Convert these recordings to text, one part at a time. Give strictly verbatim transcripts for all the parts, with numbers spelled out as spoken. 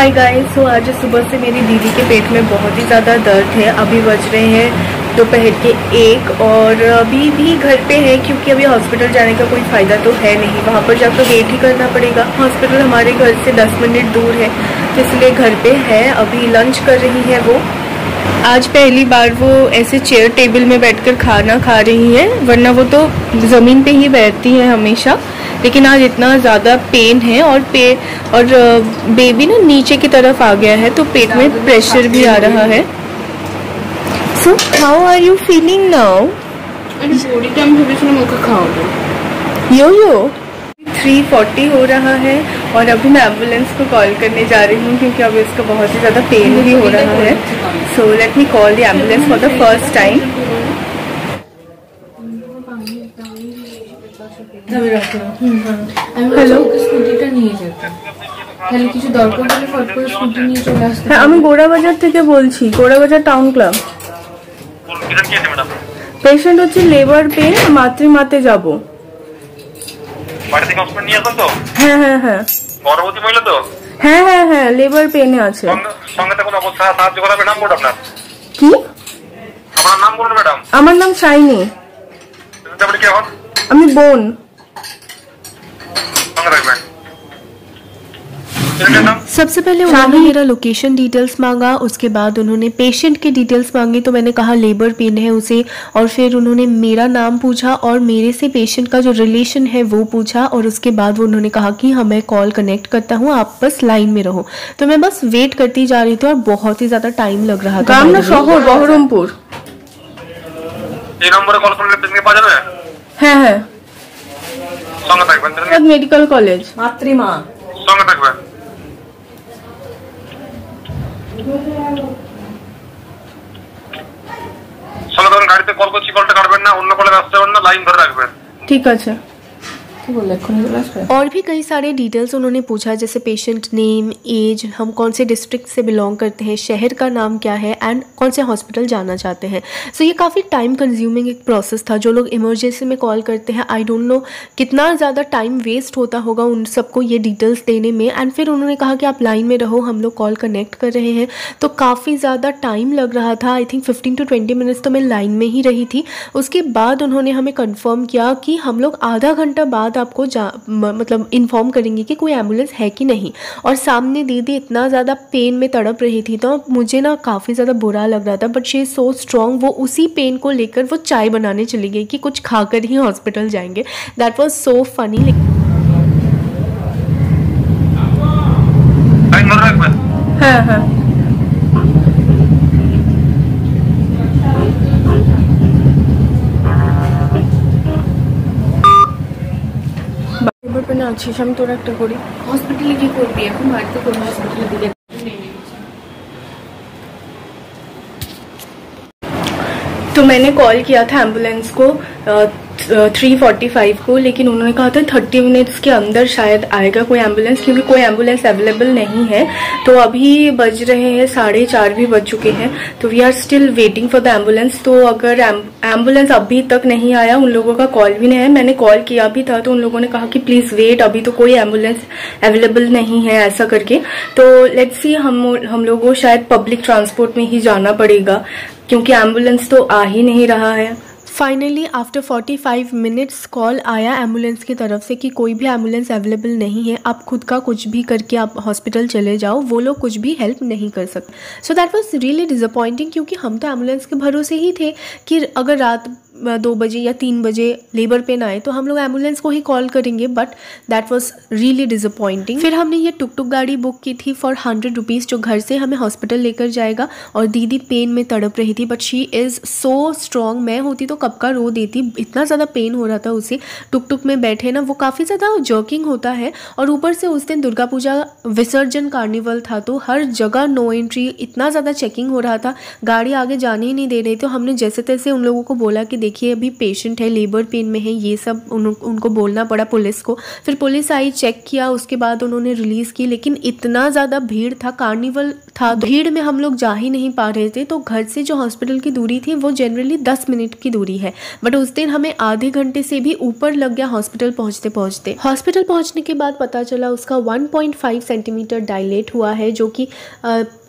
Hi guys, सो आज सुबह से मेरी दीदी के पेट में बहुत ही ज़्यादा दर्द है। अभी बज रहे हैं दोपहर के एक और अभी भी घर पे है क्योंकि अभी हॉस्पिटल जाने का कोई फ़ायदा तो है नहीं। वहाँ पर जाकर वेट ही करना पड़ेगा। हॉस्पिटल हमारे घर से दस मिनट दूर है तो इसलिए घर पे है। अभी लंच कर रही है वो। आज पहली बार वो ऐसे चेयर टेबल में बैठकर खाना खा रही है, वरना वो तो ज़मीन पे ही बैठती है हमेशा। लेकिन आज इतना ज़्यादा पेन है और पे और बेबी ना नीचे की तरफ आ गया है तो पेट में प्रेशर भी आ रहा है। So how are you feeling now? Yo yo तीन चालीस हो रहा है और अभी मैं एम्बुलेंस को कॉल करने जा रही हूँ क्योंकि अभी इसका बहुत ही ज़्यादा पेन भी हो रहा है। So let me call the ambulance for the first time. Hello, हमें गोड़ा बाजार থেকে বলছি, Gora Bazar town club. Patient হচ্ছে লেবার পেন, মাতৃমাতে যাব। सबसे पहले उन्होंने मेरा लोकेशन डिटेल्स मांगा, उसके बाद उन्होंने पेशेंट के डिटेल्स मांगी तो मैंने कहा लेबर पेन है उसे, और फिर उन्होंने मेरा नाम पूछा और मेरे से पेशेंट का जो रिलेशन है वो पूछा, और उसके बाद वो उन्होंने कहा कि हाँ मैं कॉल कनेक्ट करता हूँ, आप बस लाइन में रहो। तो मैं बस वेट करती जा रही थी और बहुत ही ज़्यादा टाइम लग रहा था। Baharampur medical college Matrima. ठीक है। और भी कई सारे डिटेल्स उन्होंने पूछा जैसे पेशेंट नेम, एज, हम कौन से डिस्ट्रिक्ट से बिलोंग करते हैं, शहर का नाम क्या है एंड कौन से हॉस्पिटल जाना चाहते हैं। सो so, ये काफ़ी टाइम कंज्यूमिंग एक प्रोसेस था। जो लोग इमरजेंसी में कॉल करते हैं आई डोंट नो कितना ज़्यादा टाइम वेस्ट होता होगा उन सबको ये डिटेल्स देने में। एंड फिर उन्होंने कहा कि आप लाइन में रहो, हम लोग कॉल कनेक्ट कर रहे हैं। तो काफ़ी ज़्यादा टाइम लग रहा था। I think fifteen to twenty minutes तो मैं लाइन में ही रही थी। उसके बाद उन्होंने हमें कन्फर्म किया कि हम लोग आधा घंटा बाद आपको जा मतलब इन्फॉर्म करेंगे कि कोई एम्बुलेंस है कि नहीं। और सामने दीदी इतना ज़्यादा पेन में तड़प रही थी तो मुझे ना काफ़ी ज़्यादा बुरा लग रहा था, but she is so strong. वो उसी पेन को लेकर वो चाय बनाने चली गई कि कुछ खाकर ही हॉस्पिटल जाएंगे। That was so funny. हाँ हाँ না আছি আমি তোরা একটা করি হসপিটালে কি করবি এখন বাড়িতে কোন হসপিটালে দিকে। तो मैंने कॉल किया था एम्बुलेंस को तीन पैंतालीस को, लेकिन उन्होंने कहा था तीस मिनट्स के अंदर शायद आएगा कोई एम्बुलेंस क्योंकि कोई एम्बुलेंस अवेलेबल नहीं है। तो अभी बज रहे हैं साढ़े चार भी बज चुके हैं तो we are still waiting for the ambulance. तो अगर एम्बुलेंस अभी तक नहीं आया, उन लोगों का कॉल भी नहीं है, मैंने कॉल किया भी था तो उन लोगों ने कहा कि प्लीज़ वेट, अभी तो कोई एम्बुलेंस अवेलेबल नहीं है ऐसा करके। तो लेट्स सी, हम हम लोगों को शायद पब्लिक ट्रांसपोर्ट में ही जाना पड़ेगा क्योंकि एम्बुलेंस तो आ ही नहीं रहा है। फाइनली आफ्टर पैंतालीस मिनट्स कॉल आया एम्बुलेंस की तरफ से कि कोई भी एम्बुलेंस अवेलेबल नहीं है, आप खुद का कुछ भी करके आप हॉस्पिटल चले जाओ, वो लोग कुछ भी हेल्प नहीं कर सकते। So that was really disappointing क्योंकि हम तो एम्बुलेंस के भरोसे ही थे कि अगर रात दो बजे या तीन बजे लेबर पेन आए तो हम लोग एम्बुलेंस को ही कॉल करेंगे, but that was really disappointing. फिर हमने ये टुक टुक गाड़ी बुक की थी फॉर हंड्रेड रुपीज़ जो घर से हमें हॉस्पिटल लेकर जाएगा। और दीदी पेन में तड़प रही थी but she is so strong. मैं होती तो कब का रो देती, इतना ज़्यादा पेन हो रहा था उसे। टुक टुक में बैठे ना वो काफ़ी ज़्यादा जर्किंग होता है और ऊपर से उस दिन दुर्गा पूजा विसर्जन कार्निवल था तो हर जगह नो एंट्री, इतना ज़्यादा चेकिंग हो रहा था, गाड़ी आगे जाने ही नहीं दे रही थी। तो हमने जैसे तैसे उन लोगों को बोला कि देखिए अभी पेशेंट है, लेबर पेन में है, ये सब उन, उनको बोलना पड़ा पुलिस को। फिर पुलिस आई, चेक किया, उसके बाद उन्होंने रिलीज़ की। लेकिन इतना ज़्यादा भीड़ था, कार्निवल था, भीड़ में हम लोग जा ही नहीं पा रहे थे। तो घर से जो हॉस्पिटल की दूरी थी वो जनरली दस मिनट की दूरी है, बट उस दिन हमें आधे घंटे से भी ऊपर लग गया हॉस्पिटल पहुँचते पहुँचते। हॉस्पिटल पहुँचने के बाद पता चला उसका one point five centimetre dilate हुआ है, जो कि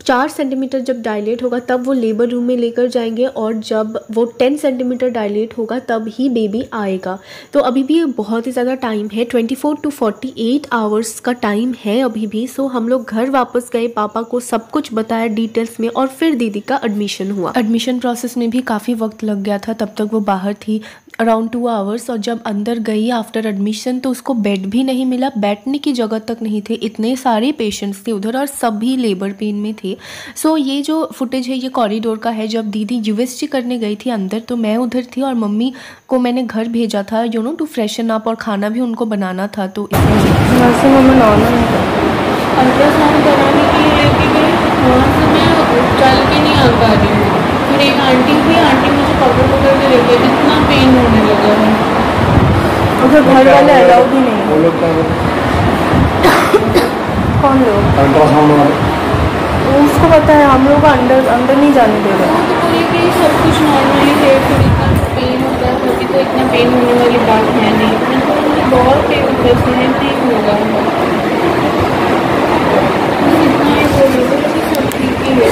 चार सेंटीमीटर जब डायलेट होगा तब वो लेबर रूम में लेकर जाएंगे, और जब वो टेन सेंटीमीटर डायलेट होगा तब ही बेबी आएगा। तो अभी भी बहुत ही ज़्यादा टाइम है, twenty four to forty eight hours का टाइम है अभी भी। सो हम लोग घर वापस गए, पापा को सब कुछ बताया डिटेल्स में, और फिर दीदी का एडमिशन हुआ। एडमिशन प्रोसेस में भी काफ़ी वक्त लग गया था, तब तक वो बाहर थी अराउंड टू आवर्स। और जब अंदर गई आफ्टर एडमिशन तो उसको बेड भी नहीं मिला, बैठने की जगह तक नहीं थे, इतने सारे पेशेंट्स थे उधर और सभी लेबर पेन में थे। सो so, ये जो फुटेज है ये कॉरिडोर का है। जब दीदी यूएसजी करने गई थी अंदर तो मैं उधर थी, और मम्मी को मैंने घर भेजा था you know to freshen up, और खाना भी उनको बनाना था। तो घर वाले अलाउ भी नहीं, वो लोग कौन लोग उसको पता है, हम लोग अंदर अंदर नहीं जाने दे रहे। तो बोले कि सब कुछ नॉर्मली है, फिर इतना पेन होता है तो तो इतना पेन होने वाली बात है नहीं, बहुत पेन होते हैं, ठीक होगा इतना ही बोलिए, सब ठीक ही है।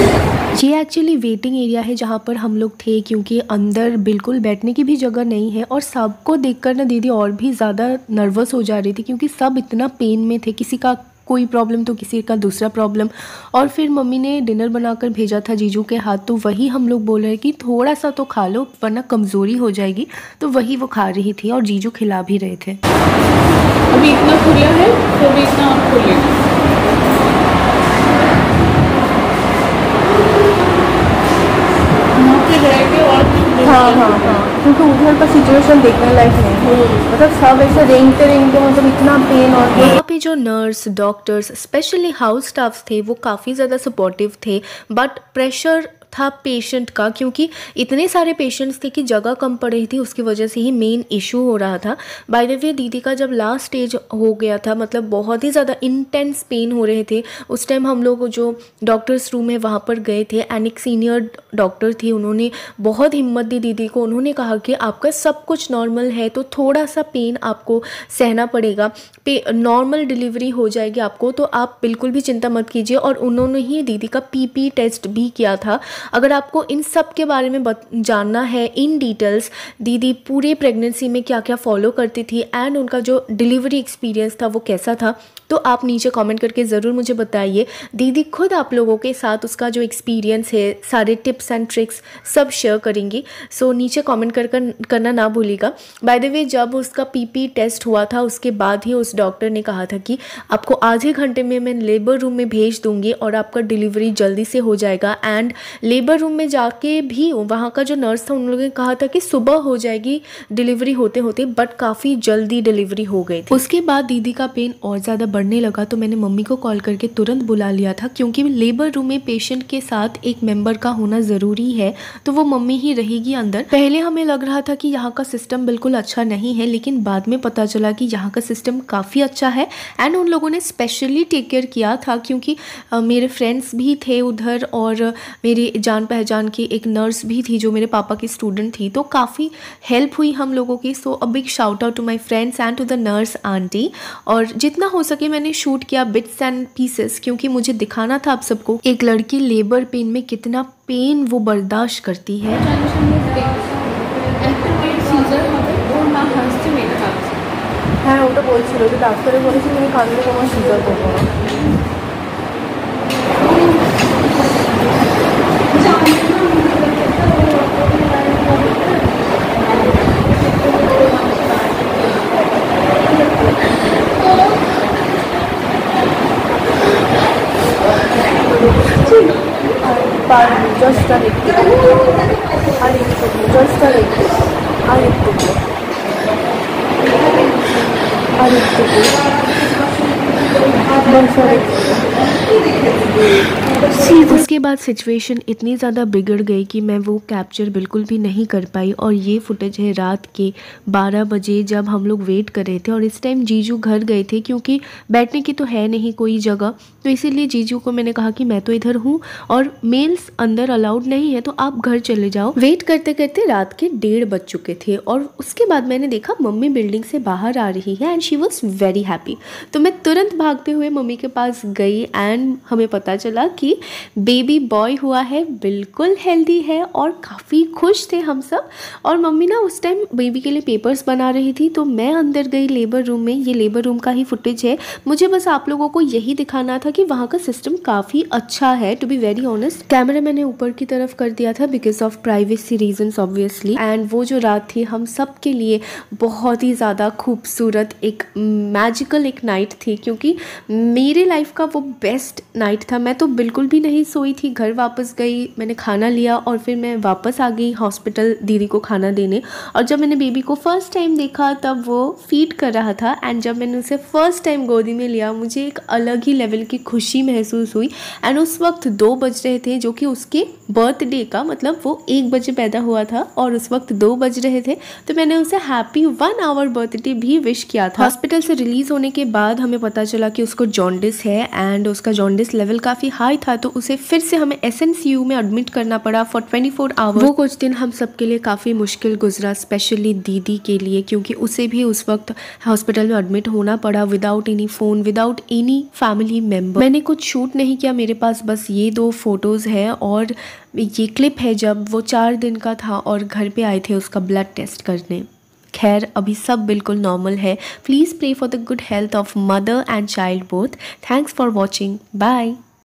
ये एक्चुअली वेटिंग एरिया है जहाँ पर हम लोग थे, क्योंकि अंदर बिल्कुल बैठने की भी जगह नहीं है। और सबको देखकर ना दीदी और भी ज़्यादा नर्वस हो जा रही थी, क्योंकि सब इतना पेन में थे, किसी का कोई प्रॉब्लम तो किसी का दूसरा प्रॉब्लम। और फिर मम्मी ने डिनर बनाकर भेजा था जीजू के हाथ, तो वही हम लोग बोल रहे कि थोड़ा सा तो खा लो वरना कमज़ोरी हो जाएगी, तो वही वो खा रही थी और जीजू खिला भी रहे थे। अभी इतना खुला है, अभी इतना खुला हाँ हाँ हाँ क्योंकि उधर का सिचुएशन देखने लायक नहीं है, मतलब सब ऐसे रेंगते रेंगते मतलब इतना पेन। और यहाँ पे जो nurse, doctors, specially house staffs थे वो काफ़ी ज़्यादा सपोर्टिव थे, बट प्रेशर था पेशेंट का, क्योंकि इतने सारे पेशेंट्स थे कि जगह कम पड़ रही थी, उसकी वजह से ही मेन इशू हो रहा था। बाय द वे दीदी का जब लास्ट स्टेज हो गया था, मतलब बहुत ही ज़्यादा इंटेंस पेन हो रहे थे, उस टाइम हम लोग जो डॉक्टर्स रूम है वहाँ पर गए थे। एंड एक सीनियर डॉक्टर थी, उन्होंने बहुत हिम्मत दी दीदी को, उन्होंने कहा कि आपका सब कुछ नॉर्मल है तो थोड़ा सा पेन आपको सहना पड़ेगा, पे नॉर्मल डिलीवरी हो जाएगी आपको, तो आप बिल्कुल भी चिंता मत कीजिए। और उन्होंने ही दीदी का पी पी टेस्ट भी किया था। अगर आपको इन सब के बारे में जानना है इन डिटेल्स, दीदी पूरे प्रेगनेंसी में क्या क्या फॉलो करती थी एंड उनका जो डिलीवरी एक्सपीरियंस था वो कैसा था, तो आप नीचे कमेंट करके ज़रूर मुझे बताइए। दीदी खुद आप लोगों के साथ उसका जो एक्सपीरियंस है, सारे टिप्स एंड ट्रिक्स सब शेयर करेंगी। सो नीचे कमेंट कर करना ना भूलिएगा। बाय द वे जब उसका पीपी टेस्ट हुआ था उसके बाद ही उस डॉक्टर ने कहा था कि आपको आधे घंटे में मैं लेबर रूम में भेज दूँगी और आपका डिलीवरी जल्दी से हो जाएगा। एंड लेबर रूम में जाके भी वहाँ का जो नर्स था उन लोगों ने कहा था कि सुबह हो जाएगी डिलीवरी होते होते, बट काफ़ी जल्दी डिलीवरी हो गई थी। उसके बाद दीदी का पेन और ज़्यादा बढ़ने लगा, तो मैंने मम्मी को कॉल करके तुरंत बुला लिया था, क्योंकि लेबर रूम में पेशेंट के साथ एक मेंबर का होना ज़रूरी है, तो वो मम्मी ही रहेगी अंदर। पहले हमें लग रहा था कि यहाँ का सिस्टम बिल्कुल अच्छा नहीं है, लेकिन बाद में पता चला कि यहाँ का सिस्टम काफ़ी अच्छा है। एंड उन लोगों ने स्पेशली टेक केयर किया था, क्योंकि मेरे फ्रेंड्स भी थे उधर और मेरे जान पहचान की एक नर्स भी थी जो मेरे पापा की स्टूडेंट थी, तो काफ़ी हेल्प हुई हम लोगों की। So a big shout out to my friends and to the nurse aunty. और जितना हो सके मैंने शूट किया बिट्स एंड पीसेस, क्योंकि मुझे दिखाना था आप सबको एक लड़की लेबर पेन में कितना पेन वो बर्दाश्त करती है। जस्ट अरे अरे जस्ट अरे अरे अरे बस अरे उसके बाद सिचुएशन इतनी ज़्यादा बिगड़ गई कि मैं वो कैप्चर बिल्कुल भी नहीं कर पाई। और ये फुटेज है रात के बारह बजे, जब हम लोग वेट कर रहे थे और इस टाइम जीजू घर गए थे क्योंकि बैठने की तो है नहीं कोई जगह, तो इसीलिए जीजू को मैंने कहा कि मैं तो इधर हूँ और मेल्स अंदर अलाउड नहीं है, तो आप घर चले जाओ। वेट करते करते रात के डेढ़ बज चुके थे और उसके बाद मैंने देखा मम्मी बिल्डिंग से बाहर आ रही है and she was very happy. तो मैं तुरंत भागते हुए मम्मी के पास गई एंड हमें पता चला कि बेबी बॉय हुआ है, बिल्कुल हेल्दी है और काफ़ी खुश थे हम सब। और मम्मी ना उस टाइम बेबी के लिए पेपर्स बना रही थी, तो मैं अंदर गई लेबर रूम में। ये लेबर रूम का ही फुटेज है, मुझे बस आप लोगों को यही दिखाना था कि वहाँ का सिस्टम काफ़ी अच्छा है। To be very honest, camera मैंने ऊपर की तरफ कर दिया था because of privacy reasons obviously. And वो जो रात थी हम सब के लिए बहुत ही ज़्यादा खूबसूरत, एक मैजिकल एक नाइट थी, क्योंकि मेरे लाइफ का वो बेस्ट नाइट था। मैं तो बिल्कुल भी नहीं सोई थी, घर वापस गई, मैंने खाना लिया और फिर मैं वापस आ गई हॉस्पिटल दीदी को खाना देने। और जब मैंने बेबी को फर्स्ट टाइम देखा तब वो फीड कर रहा था एंड जब मैंने उसे फर्स्ट टाइम गोदी में लिया मुझे एक अलग ही लेवल की खुशी महसूस हुई। एंड उस वक्त दो बज रहे थे, जो कि उसके बर्थडे का, मतलब वो एक बजे पैदा हुआ था और उस वक्त दो बज रहे थे, तो मैंने उसे हैप्पी वन आवर बर्थडे भी विश किया था। हॉस्पिटल से रिलीज होने के बाद हमें पता चला कि उसको जॉन्डिस है एंड उसका जॉन्डिस लेवल काफ़ी हाई था, तो उसे फिर से हमें एस एन सी यू में एडमिट करना पड़ा फॉर ट्वेंटी फोर आवर्स। वो कुछ दिन हम सब के लिए काफ़ी मुश्किल गुजरा, स्पेशली दीदी के लिए, क्योंकि उसे भी उस वक्त हॉस्पिटल में एडमिट होना पड़ा without any phone, without any family member. मैंने कुछ शूट नहीं किया, मेरे पास बस ये दो फोटोज़ है और ये क्लिप है जब वो चार दिन का था और घर पे आए थे उसका ब्लड टेस्ट करने। खैर, अभी सब बिल्कुल नॉर्मल है। Please pray for the good health of mother and child both. Thanks for watching, bye.